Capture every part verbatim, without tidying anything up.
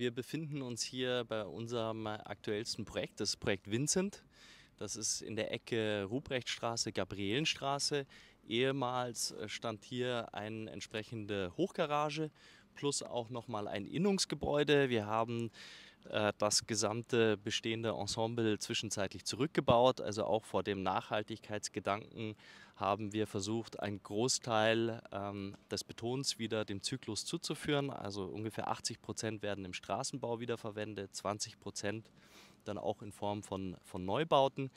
Wir befinden uns hier bei unserem aktuellsten Projekt, das Projekt Vinzent. Das ist in der Ecke Ruprechtstraße, Gabrielenstraße. Ehemals stand hier eine entsprechende Hochgarage plus auch nochmal ein Innungsgebäude. Wir haben äh, das gesamte bestehende Ensemble zwischenzeitlich zurückgebaut. Also auch vor dem Nachhaltigkeitsgedanken haben wir versucht, einen Großteil ähm, des Betons wieder dem Zyklus zuzuführen. Also ungefähr achtzig Prozent werden im Straßenbau wieder verwendet, zwanzig Prozent dann auch in Form von, von Neubauten.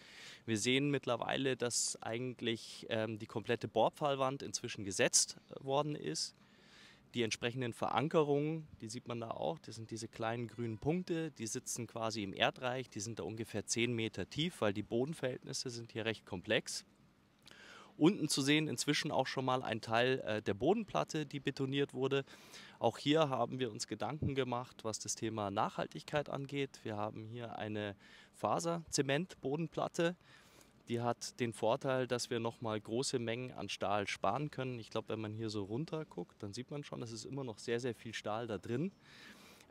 Wir sehen mittlerweile, dass eigentlich ähm, die komplette Bohrpfahlwand inzwischen gesetzt worden ist. Die entsprechenden Verankerungen, die sieht man da auch, das sind diese kleinen grünen Punkte, die sitzen quasi im Erdreich, die sind da ungefähr zehn Meter tief, weil die Bodenverhältnisse sind hier recht komplex. Unten zu sehen inzwischen auch schon mal ein Teil äh, der Bodenplatte, die betoniert wurde. Auch hier haben wir uns Gedanken gemacht, was das Thema Nachhaltigkeit angeht. Wir haben hier eine Faser-Zement-Bodenplatte. Die hat den Vorteil, dass wir nochmal große Mengen an Stahl sparen können. Ich glaube, wenn man hier so runter guckt, dann sieht man schon, es ist immer noch sehr, sehr viel Stahl da drin.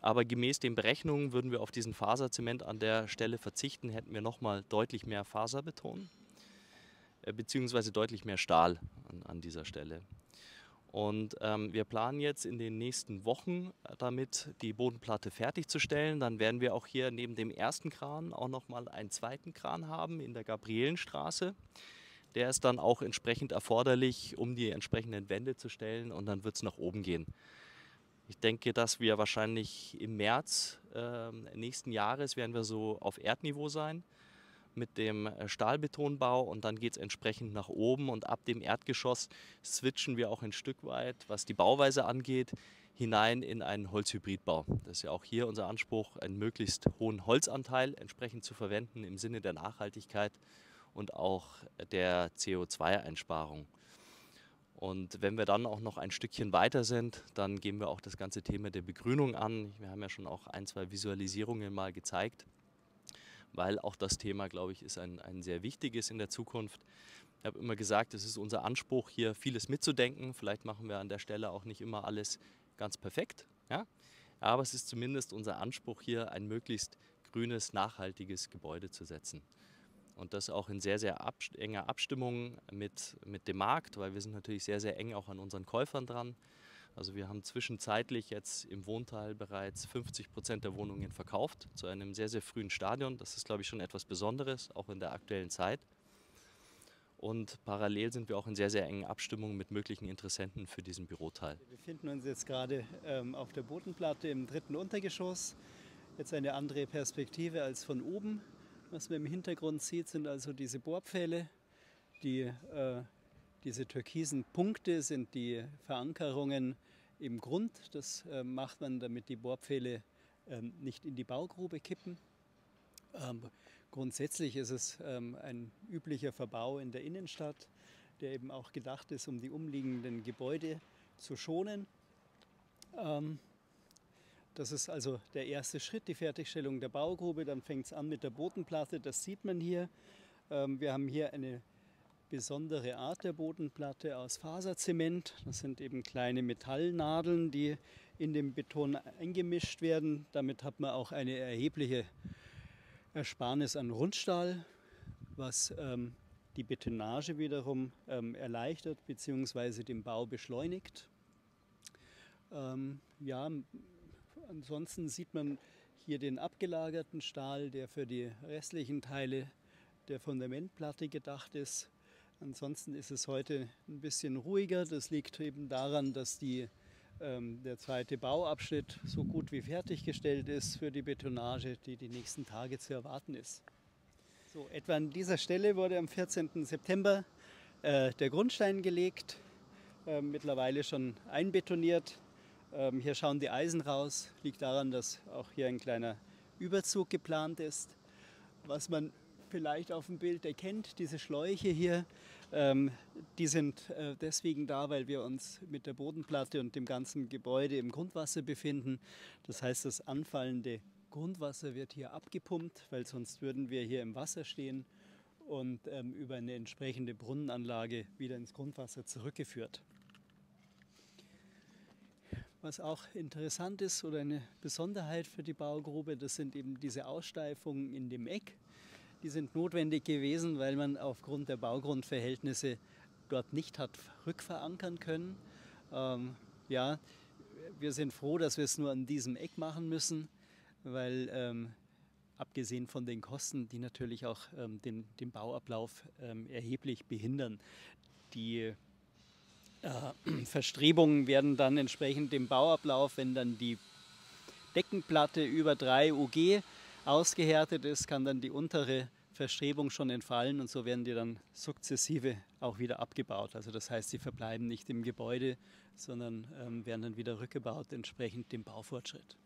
Aber gemäß den Berechnungen würden wir auf diesen Faserzement an der Stelle verzichten, hätten wir nochmal deutlich mehr Faserbeton, äh, beziehungsweise deutlich mehr Stahl an, an dieser Stelle. Und ähm, wir planen jetzt in den nächsten Wochen damit, die Bodenplatte fertigzustellen. Dann werden wir auch hier neben dem ersten Kran auch nochmal einen zweiten Kran haben in der Gabrielenstraße. Der ist dann auch entsprechend erforderlich, um die entsprechenden Wände zu stellen, und dann wird es nach oben gehen. Ich denke, dass wir wahrscheinlich im März äh, nächsten Jahres werden wir so auf Erdniveau sein mit dem Stahlbetonbau, und dann geht es entsprechend nach oben, und ab dem Erdgeschoss switchen wir auch ein Stück weit, was die Bauweise angeht, hinein in einen Holzhybridbau. Das ist ja auch hier unser Anspruch, einen möglichst hohen Holzanteil entsprechend zu verwenden im Sinne der Nachhaltigkeit und auch der C O zwei Einsparung. Und wenn wir dann auch noch ein Stückchen weiter sind, dann gehen wir auch das ganze Thema der Begrünung an. Wir haben ja schon auch ein, zwei Visualisierungen mal gezeigt, weil auch das Thema, glaube ich, ist ein, ein sehr wichtiges in der Zukunft. Ich habe immer gesagt, es ist unser Anspruch, hier vieles mitzudenken. Vielleicht machen wir an der Stelle auch nicht immer alles ganz perfekt, ja? Aber es ist zumindest unser Anspruch, hier ein möglichst grünes, nachhaltiges Gebäude zu setzen. Und das auch in sehr, sehr abst- enger Abstimmung mit, mit dem Markt, weil wir sind natürlich sehr, sehr eng auch an unseren Käufern dran. Also wir haben zwischenzeitlich jetzt im Wohnteil bereits fünfzig Prozent der Wohnungen verkauft, zu einem sehr, sehr frühen Stadium. Das ist, glaube ich, schon etwas Besonderes, auch in der aktuellen Zeit. Und parallel sind wir auch in sehr, sehr engen Abstimmungen mit möglichen Interessenten für diesen Büroteil. Wir befinden uns jetzt gerade ähm, auf der Bodenplatte im dritten Untergeschoss. Jetzt eine andere Perspektive als von oben. Was man im Hintergrund sieht, sind also diese Bohrpfähle, die äh, Diese türkisen Punkte sind die Verankerungen im Grund. Das äh, macht man, damit die Bohrpfähle ähm, nicht in die Baugrube kippen. Ähm, grundsätzlich ist es ähm, ein üblicher Verbau in der Innenstadt, der eben auch gedacht ist, um die umliegenden Gebäude zu schonen. Ähm, das ist also der erste Schritt, die Fertigstellung der Baugrube. Dann fängt es an mit der Bodenplatte, das sieht man hier. Ähm, wir haben hier eine besondere Art der Bodenplatte aus Faserzement. Das sind eben kleine Metallnadeln, die in den Beton eingemischt werden. Damit hat man auch eine erhebliche Ersparnis an Rundstahl, was ähm, die Betonage wiederum ähm, erleichtert bzw. den Bau beschleunigt. Ähm, ja, ansonsten sieht man hier den abgelagerten Stahl, der für die restlichen Teile der Fundamentplatte gedacht ist. Ansonsten ist es heute ein bisschen ruhiger. Das liegt eben daran, dass die, ähm, der zweite Bauabschnitt so gut wie fertiggestellt ist für die Betonage, die die nächsten Tage zu erwarten ist. So, etwa an dieser Stelle wurde am vierzehnten September äh, der Grundstein gelegt, äh, mittlerweile schon einbetoniert. Ähm, hier schauen die Eisen raus. Liegt daran, dass auch hier ein kleiner Überzug geplant ist. Was man vielleicht auf dem Bild erkennt, diese Schläuche hier, ähm, die sind äh, deswegen da, weil wir uns mit der Bodenplatte und dem ganzen Gebäude im Grundwasser befinden. Das heißt, das anfallende Grundwasser wird hier abgepumpt, weil sonst würden wir hier im Wasser stehen und ähm, über eine entsprechende Brunnenanlage wieder ins Grundwasser zurückgeführt. Was auch interessant ist oder eine Besonderheit für die Baugrube, das sind eben diese Aussteifungen in dem Eck. Die sind notwendig gewesen, weil man aufgrund der Baugrundverhältnisse dort nicht hat rückverankern können. Ähm, ja, wir sind froh, dass wir es nur an diesem Eck machen müssen, weil ähm, abgesehen von den Kosten, die natürlich auch ähm, den, den Bauablauf ähm, erheblich behindern. Die äh, Verstrebungen werden dann entsprechend dem Bauablauf, wenn dann die Deckenplatte über drei U G ausgehärtet ist, kann dann die untere Verstrebung schon entfallen und so werden die dann sukzessive auch wieder abgebaut. Also das heißt, sie verbleiben nicht im Gebäude, sondern ähm, werden dann wieder rückgebaut, entsprechend dem Baufortschritt.